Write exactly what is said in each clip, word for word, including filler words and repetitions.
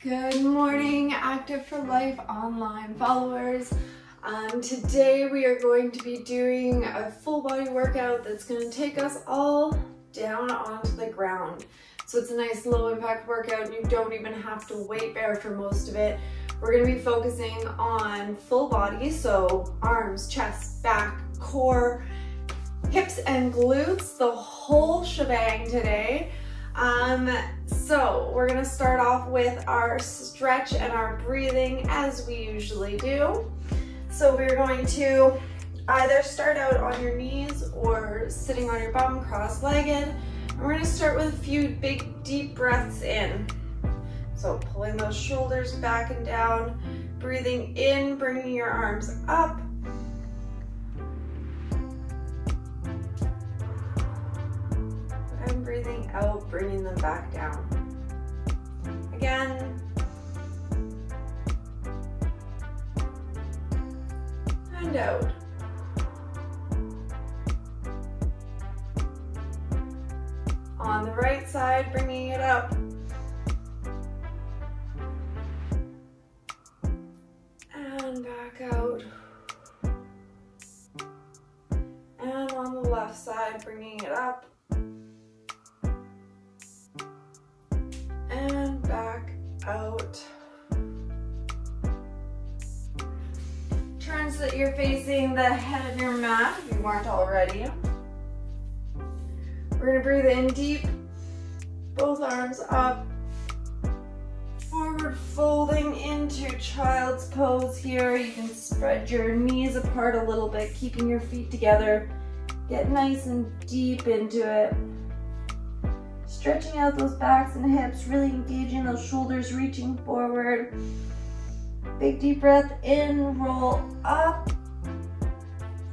Good morning, Active for Life online followers. Um, today we are going to be doing a full body workout that's going to take us all down onto the ground. So it's a nice low impact workout. You don't even have to weight bear for most of it. We're going to be focusing on full body, so arms, chest, back, core, hips and glutes, the whole shebang today. Um, so we're gonna start off with our stretch and our breathing as we usually do. So we're going to either start out on your knees or sitting on your bum cross-legged. And we're gonna start with a few big deep breaths in. So pulling those shoulders back and down, breathing in, bringing your arms up. Breathing out, bringing them back down. Again. And out. On the right side, bringing it up. And back out. And on the left side, bringing it up. And back out. Turn so that you're facing the head of your mat if you weren't already. We're going to breathe in deep, both arms up, forward folding into child's pose here. You can spread your knees apart a little bit, keeping your feet together. Get nice and deep into it. Stretching out those backs and hips, really engaging those shoulders, reaching forward. Big deep breath in, roll up.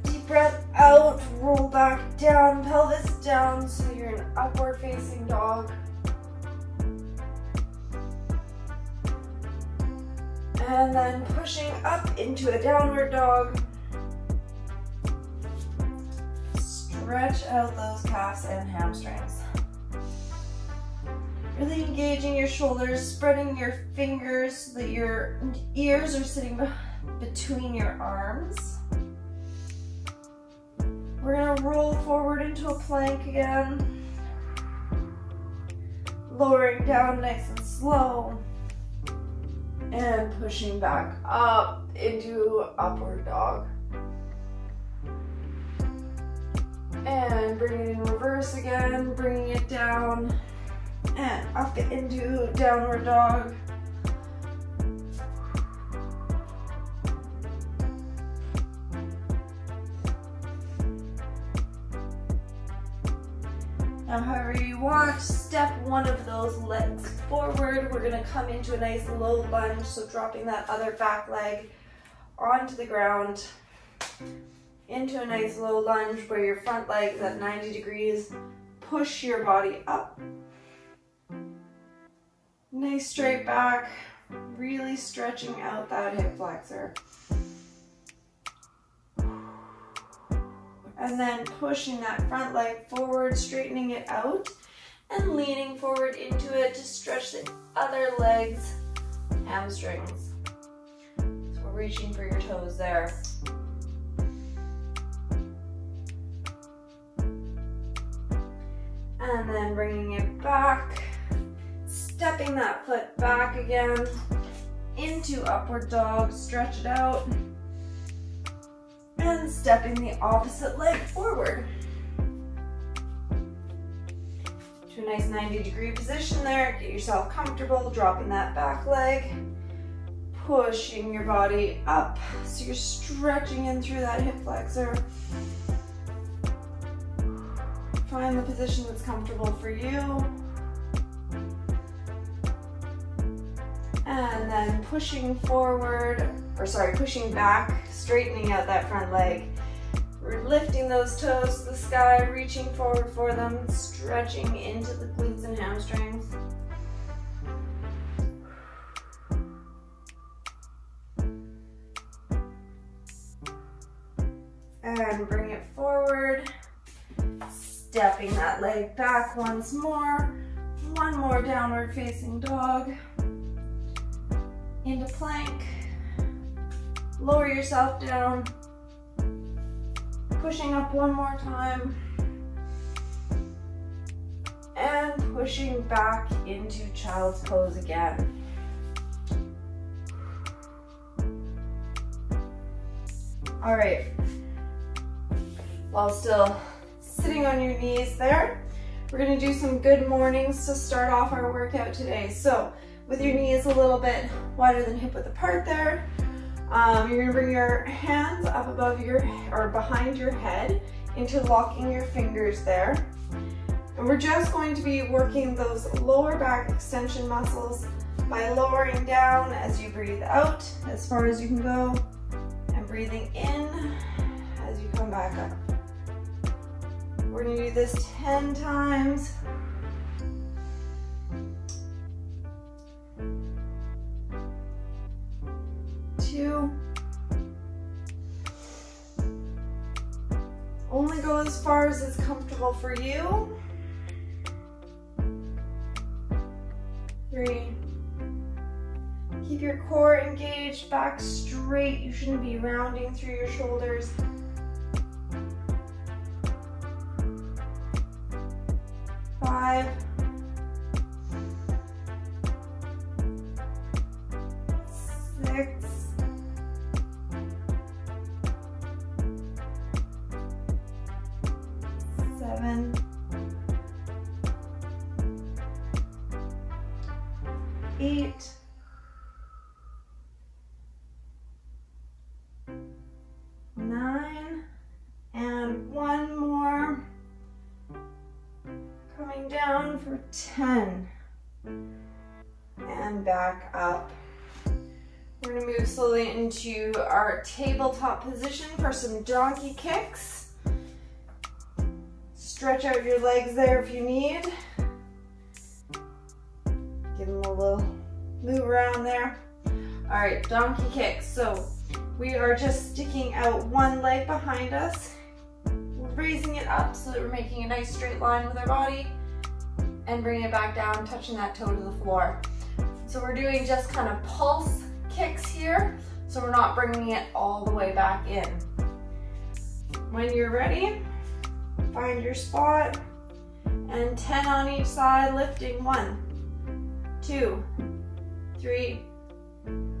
Deep breath out, roll back down, pelvis down, so you're an upward facing dog. And then pushing up into a downward dog. Stretch out those calves and hamstrings. Really engaging your shoulders, spreading your fingers so that your ears are sitting between your arms. We're gonna roll forward into a plank again. Lowering down nice and slow. And pushing back up into upward dog. And bring it in reverse again, bringing it down. And up into downward dog. Now, however you want, step one of those legs forward. We're gonna come into a nice low lunge, so dropping that other back leg onto the ground, into a nice low lunge where your front leg's at ninety degrees. Push your body up. Nice straight back, really stretching out that hip flexor. And then pushing that front leg forward, straightening it out, and leaning forward into it to stretch the other leg's hamstrings. So we're reaching for your toes there. And then bringing it back. Stepping that foot back again into upward dog, stretch it out, and stepping the opposite leg forward to a nice ninety degree position there. Get yourself comfortable, dropping that back leg, pushing your body up so you're stretching in through that hip flexor. Find the position that's comfortable for you. And then pushing forward, or sorry, pushing back, straightening out that front leg. We're lifting those toes to the sky, reaching forward for them, stretching into the glutes and hamstrings. And bring it forward, stepping that leg back once more. One more downward facing dog. into plank, lower yourself down, pushing up one more time, and pushing back into child's pose again. All right, while still sitting on your knees there, we're gonna do some good mornings to start off our workout today. So with your knees a little bit wider than hip width apart there, um, you're gonna bring your hands up above your, or behind your head, interlocking your fingers there. And we're just going to be working those lower back extension muscles by lowering down as you breathe out as far as you can go, and breathing in as you come back up. We're going to do this ten times. Two. Only go as far as is comfortable for you. Three. Keep your core engaged, back straight. You shouldn't be rounding through your shoulders. Five, six, seven, eight, nine, and one more. Coming down for ten, and back up. We're gonna move slowly into our tabletop position for some donkey kicks. Stretch out your legs there if you need. Give them a little move around there. All right, donkey kicks. So we are just sticking out one leg behind us, raising it up so that we're making a nice straight line with our body, and bringing it back down, touching that toe to the floor. So we're doing just kind of pulse kicks here, so we're not bringing it all the way back in. When you're ready, find your spot, and ten on each side, lifting. One, two, three,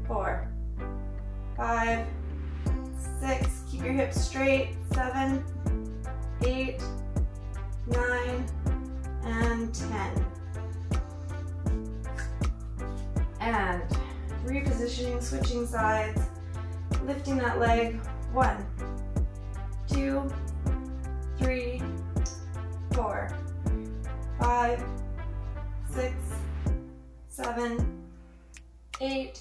four, five, six, keep your hips straight, seven, eight, nine, and ten. And repositioning, switching sides, lifting that leg. One, two, three, four, five, six, seven, eight,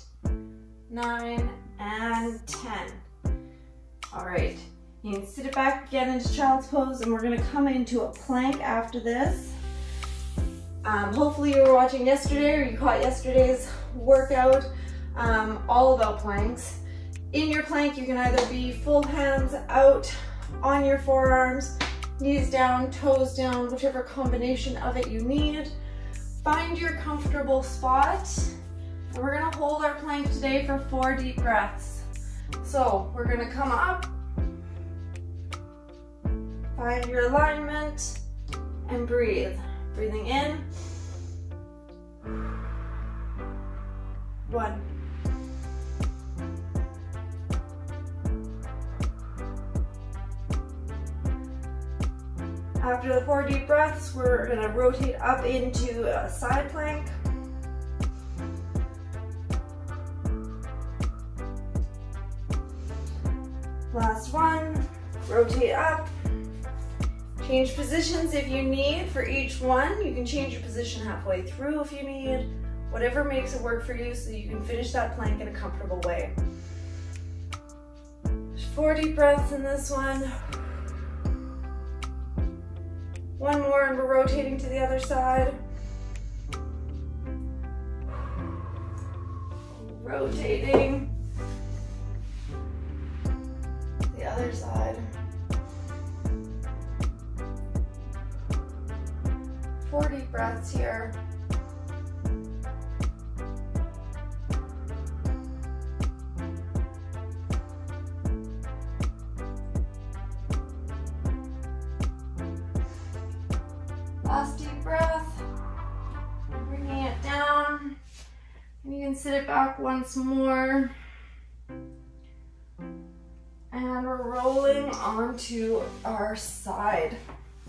nine, and ten. All right. You can sit it back again into child's pose, and we're gonna come into a plank after this. Um, hopefully you were watching yesterday, or you caught yesterday's workout, um, all about planks. In your plank, you can either be full hands out on your forearms, knees down, toes down, whichever combination of it you need. Find your comfortable spot, and we're gonna hold our plank today for four deep breaths. So we're gonna come up, find your alignment, and breathe. Breathing in. One. After the four deep breaths, we're gonna rotate up into a side plank. Last one, rotate up. Change positions if you need for each one. You can change your position halfway through if you need. Whatever makes it work for you so you can finish that plank in a comfortable way. Four deep breaths in this one. One more and we're rotating to the other side. Rotating. The other side. Four deep breaths here. can sit it back once more. And we're rolling onto our side.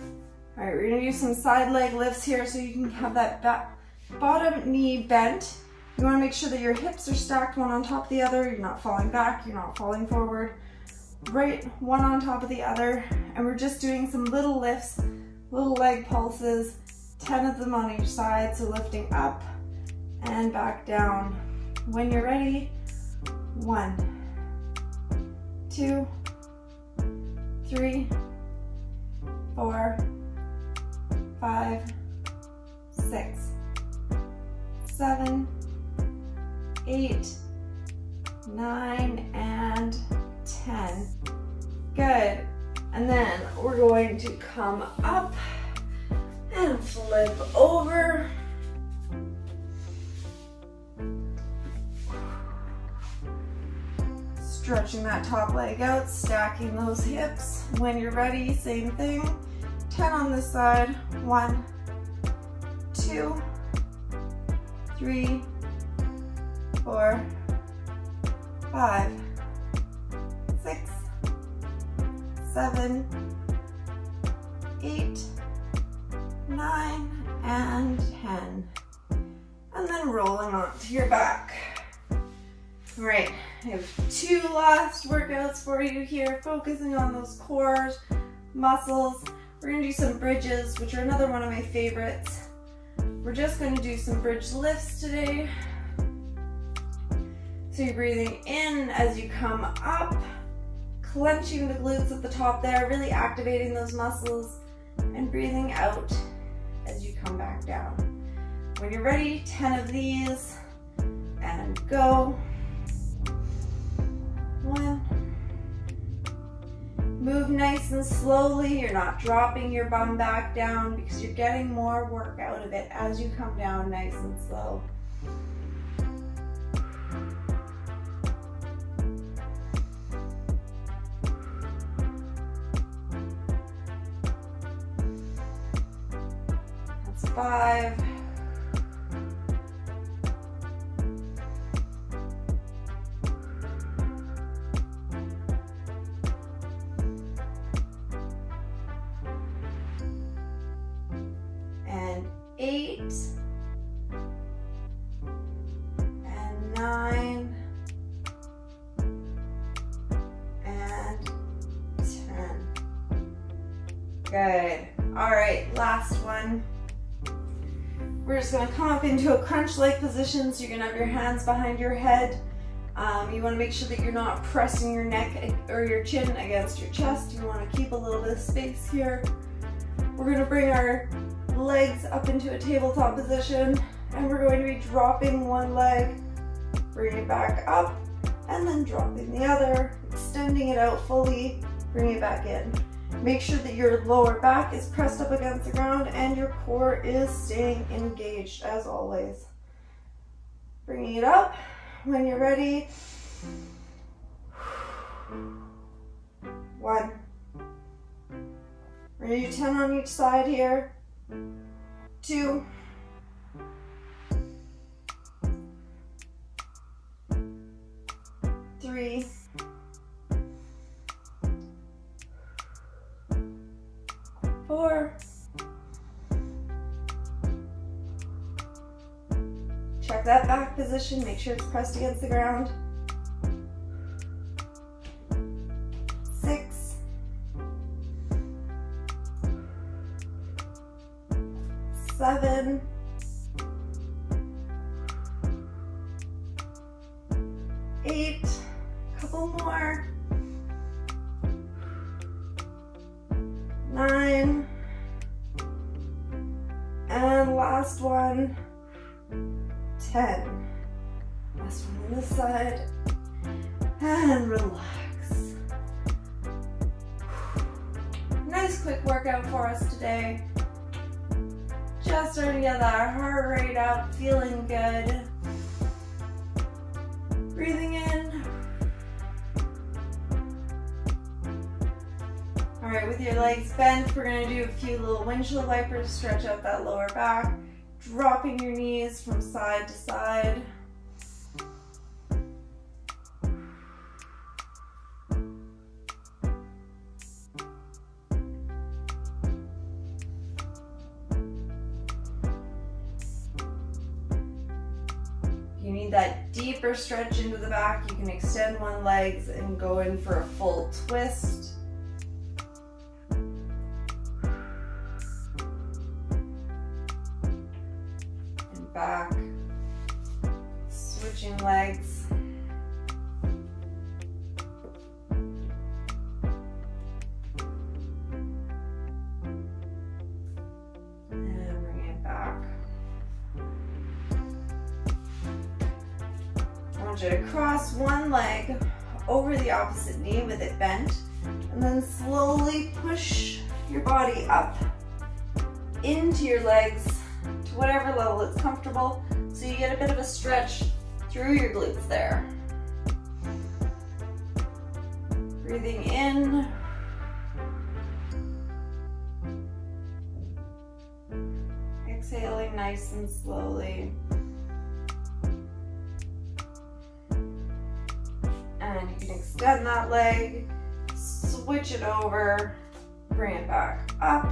All right, we're gonna do some side leg lifts here so you can have that back, bottom knee bent. You wanna make sure that your hips are stacked one on top of the other, you're not falling back, you're not falling forward. Right, one on top of the other. And we're just doing some little lifts, little leg pulses, ten of them on each side. So lifting up and back down. When you're ready, one, two, three, four, five, six, seven, eight, nine, and ten. Good. And then we're going to come up and flip over. Stretching that top leg out, stacking those hips. When you're ready, same thing. ten on this side. One, two, three, four, five, six, seven, eight, nine, and ten. And then rolling onto your back. All right, I have two last workouts for you here, focusing on those core muscles. We're gonna do some bridges, which are another one of my favorites. We're just gonna do some bridge lifts today. So you're breathing in as you come up, clenching the glutes at the top there, really activating those muscles, and breathing out as you come back down. When you're ready, ten of these, and go. One. Move nice and slowly. You're not dropping your bum back down because you're getting more work out of it as you come down nice and slow. That's five. Eight and nine and ten. Good. All right, last one. We're just going to come up into a crunch leg position. So you're going to have your hands behind your head. Um, you want to make sure that you're not pressing your neck or your chin against your chest. You want to keep a little bit of space here. We're going to bring our legs up into a tabletop position, and we're going to be dropping one leg, bring it back up, and then dropping the other, extending it out fully, bring it back in. Make sure that your lower back is pressed up against the ground and your core is staying engaged as always. Bringing it up when you're ready. One. We're going to do ten on each side here. Two, three, four. Check that back position, make sure it's pressed against the ground. Seven, eight, couple more, nine, and last one, ten. Last one on this side, and relax. Nice quick workout for us today. Just starting to get that heart rate up, feeling good. Breathing in. All right, with your legs bent, we're gonna do a few little windshield wipers, stretch out that lower back, dropping your knees from side to side. need that deeper stretch into the back, you can extend one leg and go in for a full twist. And back, switching legs. To cross one leg over the opposite knee with it bent, and then slowly push your body up into your legs to whatever level it's comfortable, so you get a bit of a stretch through your glutes there. Breathing in. Exhaling nice and slowly. And you can extend that leg, switch it over, bring it back up.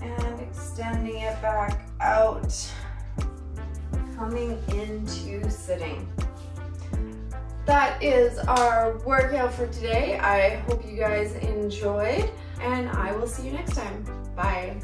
And extending it back out, coming into sitting. That is our workout for today. I hope you guys enjoyed, and I will see you next time. Bye.